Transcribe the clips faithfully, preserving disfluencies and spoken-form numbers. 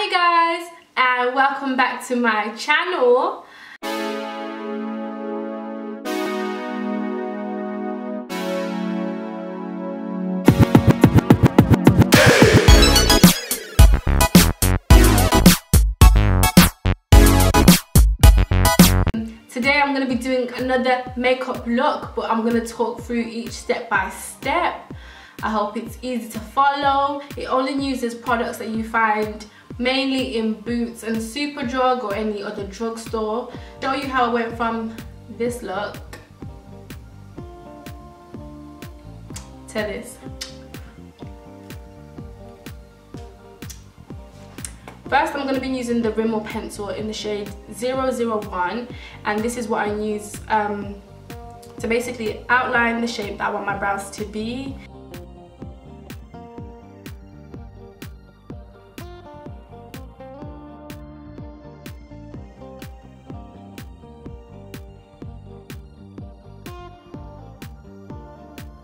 Hi guys, and welcome back to my channel. Today I'm going to be doing another makeup look, but I'm going to talk through each step by step. I hope it's easy to follow. It only uses products that you find mainly in Boots and Superdrug or any other drugstore. Show you how I went from this look to this. First, I'm going to be using the Rimmel pencil in the shade zero zero one, and this is what I use um, to basically outline the shape that I want my brows to be.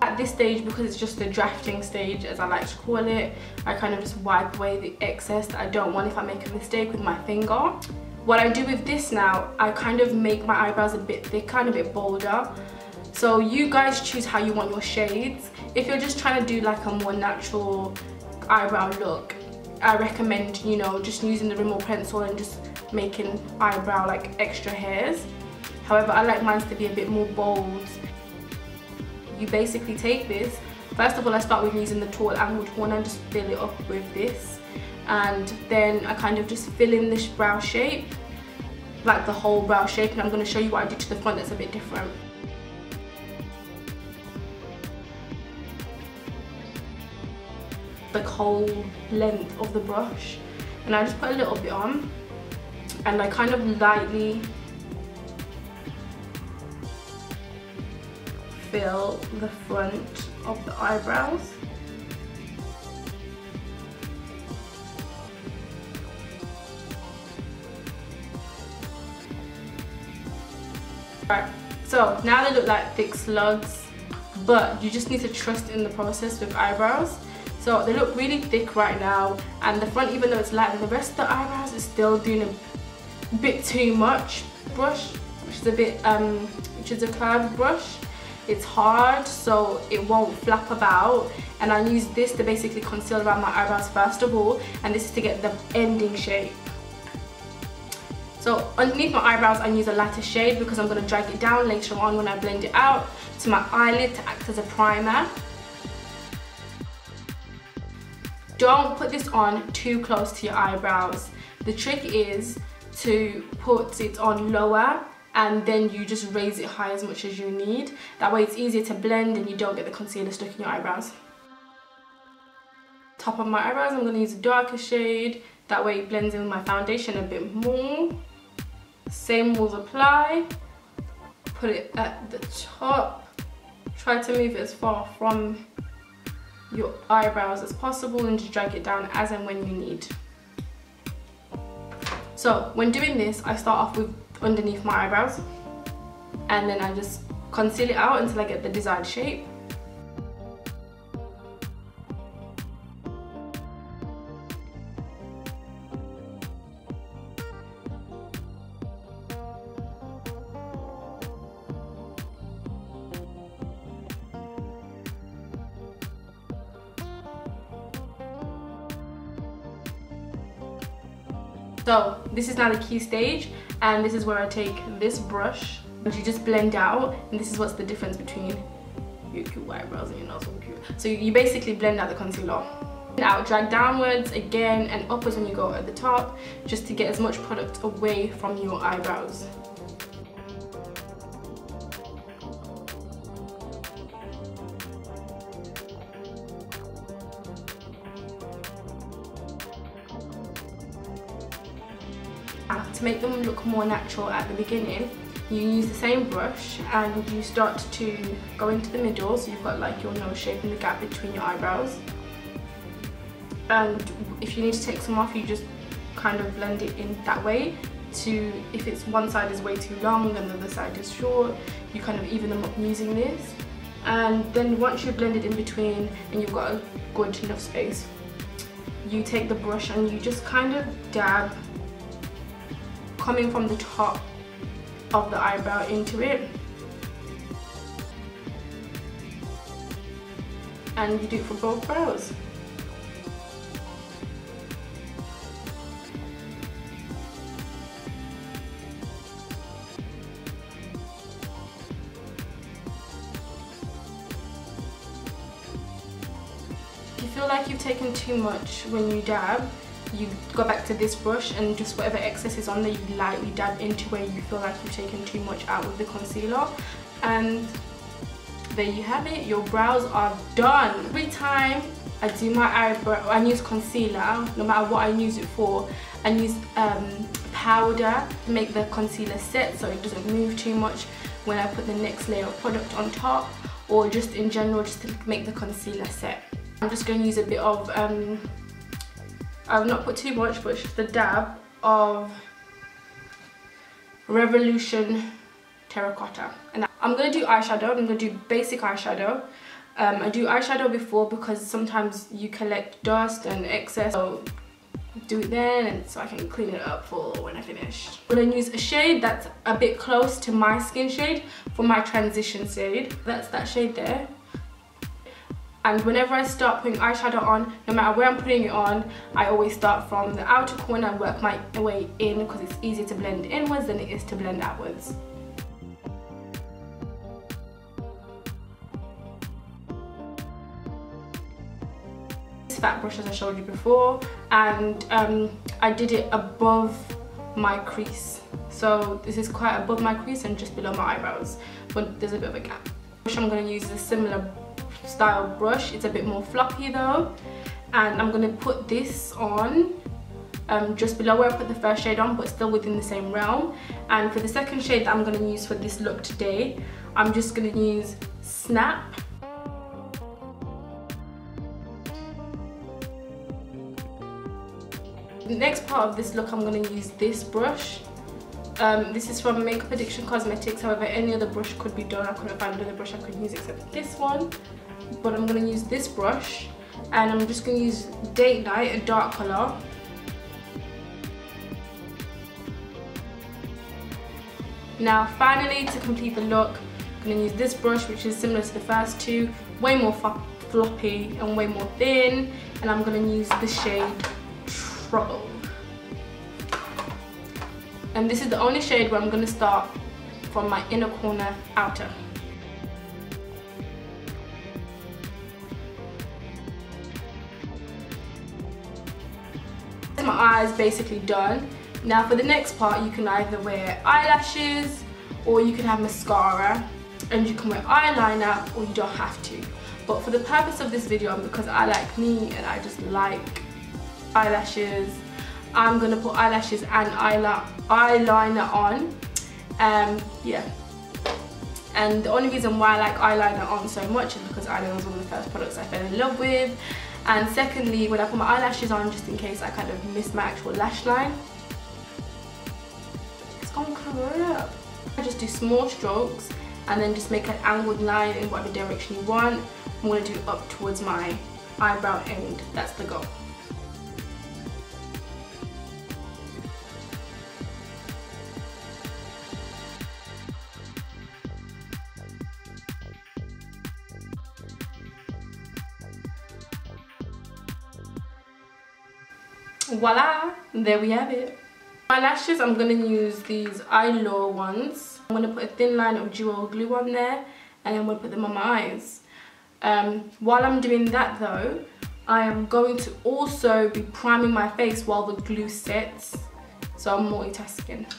At this stage, because it's just the drafting stage as I like to call it, I kind of just wipe away the excess that I don't want if I make a mistake with my finger. What I do with this now, I kind of make my eyebrows a bit thicker and a bit bolder. So you guys choose how you want your shades. If you're just trying to do like a more natural eyebrow look, I recommend, you know, just using the Rimmel pencil and just making eyebrow like extra hairs. However, I like mine to be a bit more bold. You basically take this, first of all I start with using the tall angled horn and just fill it up with this, and then I kind of just fill in this brow shape, like the whole brow shape, and I'm going to show you what I do to the front that's a bit different. The whole length of the brush, and I just put a little bit on, and I kind of lightly fill the front of the eyebrows. Right, so now they look like thick slugs, but you just need to trust in the process with eyebrows. So they look really thick right now, and the front, even though it's lighter, the rest of the eyebrows is still doing a bit too much brush, which is a bit um which is a curved brush. It's hard, so it won't flap about, and I use this to basically conceal around my eyebrows first of all, and this is to get the ending shape. So underneath my eyebrows I use a lighter shade because I'm going to drag it down later on when I blend it out to my eyelid to act as a primer. Don't put this on too close to your eyebrows. The trick is to put it on lower and then you just raise it high as much as you need. That way it's easier to blend and you don't get the concealer stuck in your eyebrows. Top of my eyebrows, I'm going to use a darker shade. That way it blends in with my foundation a bit more. Same rules apply. Put it at the top. Try to move it as far from your eyebrows as possible and just drag it down as and when you need. So when doing this, I start off with underneath my eyebrows, and then I just conceal it out until I get the desired shape. So this is now the key stage, and this is where I take this brush and you just blend out, and this is what's the difference between your cute eyebrows and your nose. So you basically blend out the concealer. Out, drag downwards again and upwards when you go at the top, just to get as much product away from your eyebrows. To make them look more natural at the beginning, you use the same brush and you start to go into the middle, so you've got like your nose shape and the gap between your eyebrows, and if you need to take some off you just kind of blend it in that way to, if it's one side is way too long and the other side is short, you kind of even them up using this, and then once you've blended in between and you've got a good enough space, you take the brush and you just kind of dab coming from the top of the eyebrow into it, and you do it for both brows. Like you've taken too much when you dab, you go back to this brush and just whatever excess is on there you lightly dab into where you feel like you've taken too much out with the concealer. And there you have it, your brows are done. Every time I do my eyebrow, I use concealer, no matter what I use it for, I use um, powder to make the concealer set so it doesn't move too much when I put the next layer of product on top, or just in general just to make the concealer set. I'm just going to use a bit of, um, I've not put too much, but it's just a dab of Revolution Terracotta. And I'm going to do eyeshadow, I'm going to do basic eyeshadow. Um, I do eyeshadow before because sometimes you collect dust and excess, so do it then and so I can clean it up for when I finish. I'm going to use a shade that's a bit close to my skin shade for my transition shade. That's that shade there. And whenever I start putting eyeshadow on, no matter where I'm putting it on, I always start from the outer corner and work my way in because it's easier to blend inwards than it is to blend outwards. This fat brush as I showed you before, and um, I did it above my crease. So this is quite above my crease and just below my eyebrows, but there's a bit of a gap. Brush I'm going to use is a similar style brush. It's a bit more floppy though, and I'm going to put this on um, just below where I put the first shade on, but still within the same realm. And for the second shade that I'm going to use for this look today, I'm just going to use Snap. The next part of this look I'm going to use this brush. Um, this is from Makeup Addiction Cosmetics, however any other brush could be done. I couldn't find another brush I could use except this one. But I'm going to use this brush, and I'm just going to use Date Night, a dark colour. Now finally, to complete the look, I'm going to use this brush, which is similar to the first two, way more floppy and way more thin, and I'm going to use the shade Trouble. And this is the only shade where I'm going to start from my inner corner outer. My eyes basically done. Now for the next part you can either wear eyelashes or you can have mascara, and you can wear eyeliner or you don't have to. But for the purpose of this video, and because I like me and I just like eyelashes, I'm gonna put eyelashes and eyeliner on. Um, yeah. And the only reason why I like eyeliner on so much is because eyeliner was one of the first products I fell in love with. And secondly, when I put my eyelashes on, just in case I kind of miss my actual lash line, it's gonna cover it up. I just do small strokes and then just make an angled line in whatever direction you want. I'm gonna do up towards my eyebrow end. That's the goal. Voila, there we have it. My lashes, I'm going to use these Eylure ones. I'm going to put a thin line of duo glue on there, and I'm going to put them on my eyes. Um, while I'm doing that though, I am going to also be priming my face while the glue sets, so I'm multitasking.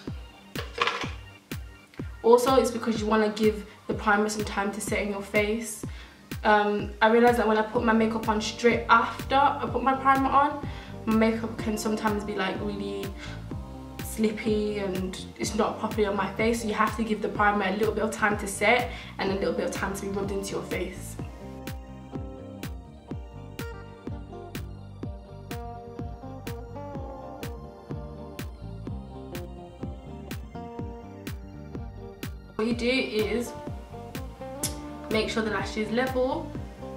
Also, it's because you want to give the primer some time to set in your face. Um, I realised that when I put my makeup on straight after I put my primer on, makeup can sometimes be like really slippy and it's not properly on my face, so you have to give the primer a little bit of time to set and a little bit of time to be rubbed into your face. What you do is make sure the lash is level,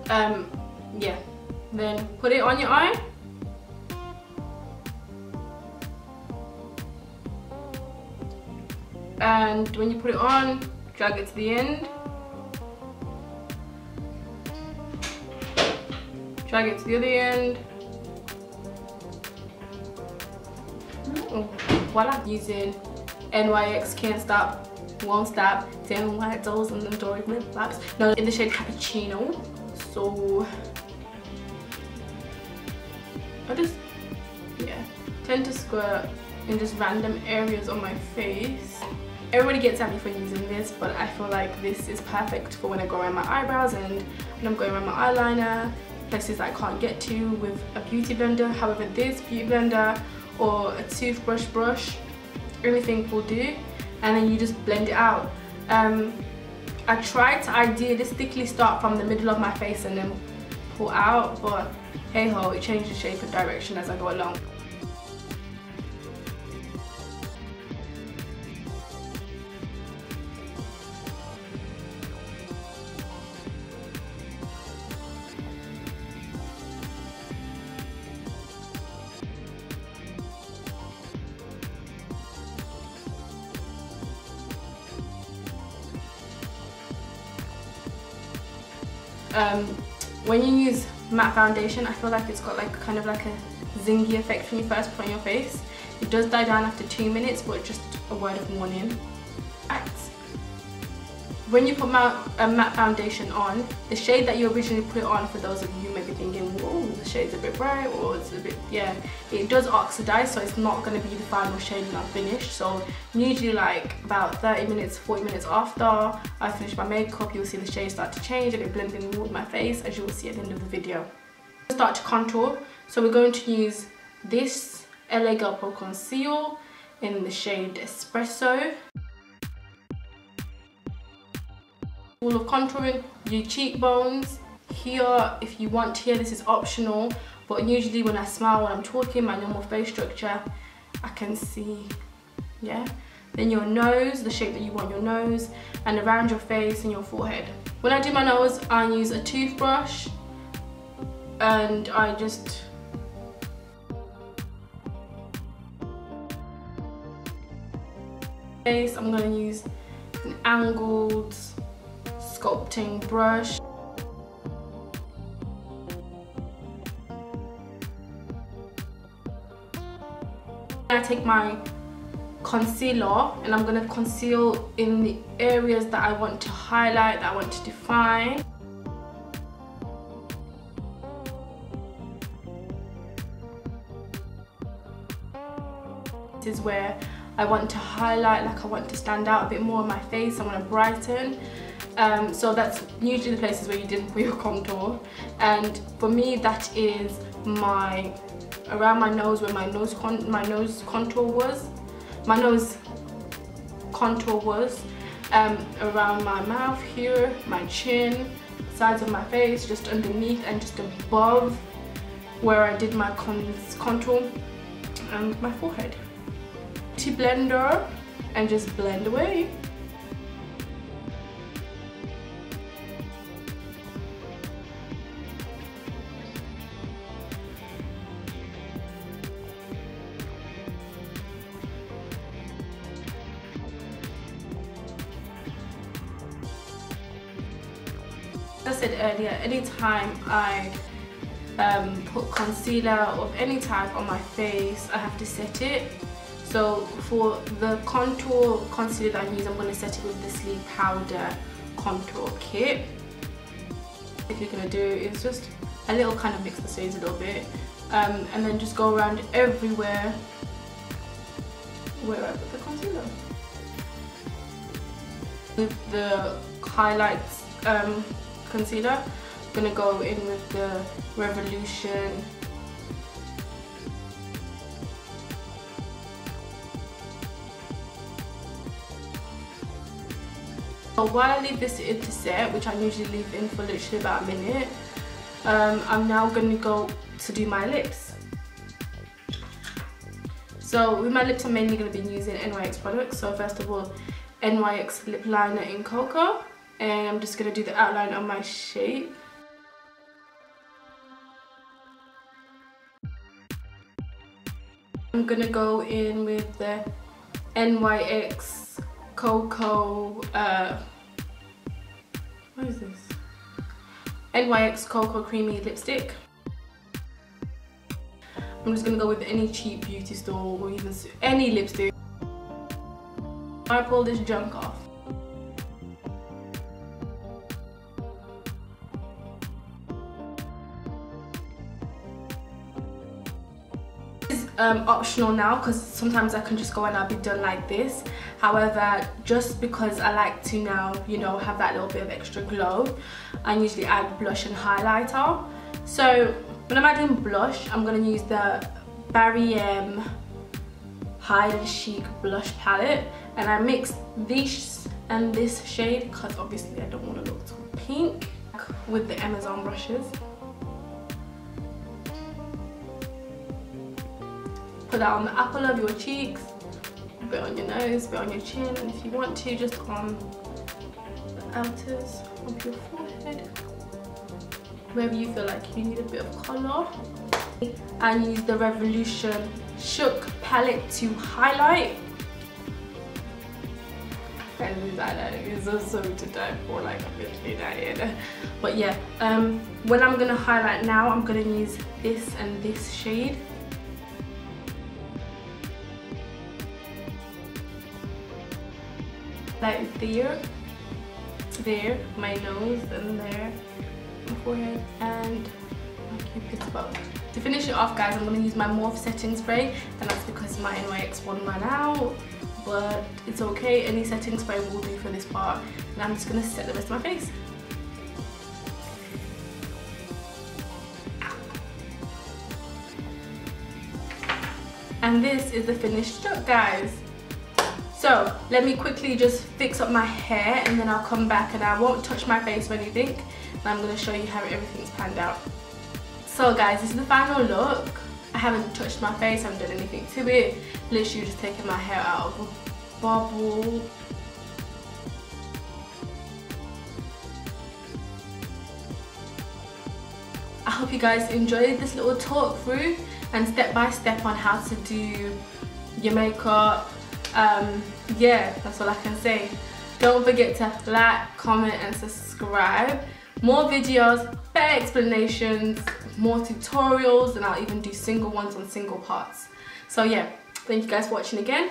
um, yeah, then put it on your eye and when you put it on, drag it to the end, drag it to the other end. Oh, while I'm using N Y X Can't Stop, Won't Stop, Damn White Dolls and then Dory Lip Box, now in the shade Cappuccino. So I just, yeah, tend to squirt in just random areas on my face. Everybody gets at me for using this, but I feel like this is perfect for when I go around my eyebrows and when I'm going around my eyeliner, places that I can't get to with a beauty blender. However, this beauty blender or a toothbrush brush, anything will do, and then you just blend it out. Um, I tried to idealistically start from the middle of my face and then pull out, but hey ho, it changes shape and direction as I go along. Um, when you use matte foundation, I feel like it's got like kind of like a zingy effect when you first put on your face. It does die down after two minutes, but just a word of warning. Right. When you put matte, uh, matte foundation on, the shade that you originally put it on, for those of you who may be thinking, whoa, the shade's a bit bright, or it's a bit, yeah, it does oxidize, so it's not going to be the final shade when I'm finished. So usually like about thirty minutes, forty minutes after I finish my makeup, you'll see the shade start to change and it blends in with my face, as you will see at the end of the video. Start to contour, so we're going to use this L A Girl Pro Conceal in the shade Espresso. All of contouring your cheekbones here, if you want here, this is optional, but usually when I smile when I'm talking, my normal face structure, I can see, yeah. Then your nose, the shape that you want your nose, and around your face and your forehead. When I do my nose, I use a toothbrush and I just face. I'm going to use an angled sculpting brush. I take my concealer and I'm going to conceal in the areas that I want to highlight, that I want to define. This is where I want to highlight, like I want to stand out a bit more on my face, I want to brighten. Um, so that's usually the places where you didn't put your contour, and for me that is my around my nose, where my nose con my nose contour was, my nose contour was, um, around my mouth here, my chin, sides of my face, just underneath and just above where I did my con contour, and my forehead. Beauty blender and just blend away. I said earlier, anytime I um, put concealer of any type on my face, I have to set it. So for the contour concealer that I use, I'm going to set it with the Sleek Powder Contour Kit. What you're going to do is just a little kind of mix the shades a little bit, um, and then just go around everywhere where I put the concealer. With the highlights um, concealer, I'm gonna go in with the Revolution so while I leave this in to set, which I usually leave in for literally about a minute, um, I'm now gonna go to do my lips. So with my lips, I'm mainly gonna be using N Y X products. So first of all, N Y X lip liner in Cocoa. And I'm just going to do the outline on my shape. I'm going to go in with the N Y X Cocoa, uh, what is this? N Y X Cocoa Creamy Lipstick. I'm just gonna go with any cheap beauty store or even any lipstick. I pull this junk off. This is um, optional now because sometimes I can just go and I'll be done like this. However, just because I like to now, you know, have that little bit of extra glow, I usually add blush and highlighter. So when I'm adding blush, I'm going to use the Barry M High and Chic blush palette, and I mix this and this shade because obviously I don't want to look too pink, with the Amazon brushes. Put that on the apple of your cheeks, a bit on your nose, a bit on your chin, and if you want to, just on the outers of your forehead. Wherever you feel like you need a bit of colour. And use the Revolution Shook Palette to highlight. And this highlight is also to die for, like, obviously that here. But yeah, um, when I'm going to highlight now, I'm going to use this and this shade. Like there, there, my nose, and there. Forehead and my cupid's bow. To finish it off, guys, I'm going to use my Morphe setting spray, and that's because my N Y X one ran out, but it's okay, any setting spray will do for this part. And I'm just going to set the rest of my face. And this is the finished look, guys. So let me quickly just fix up my hair, and then I'll come back and I won't touch my face or anything. And I'm going to show you how everything's panned out. So guys, this is the final look. I haven't touched my face, I haven't done anything to it. Literally just taking my hair out of a bubble. I hope you guys enjoyed this little talk through and step by step on how to do your makeup. Um, yeah, that's all I can say. Don't forget to like, comment and subscribe. More videos, better explanations, more tutorials, and I'll even do single ones on single parts. So yeah, thank you guys for watching again.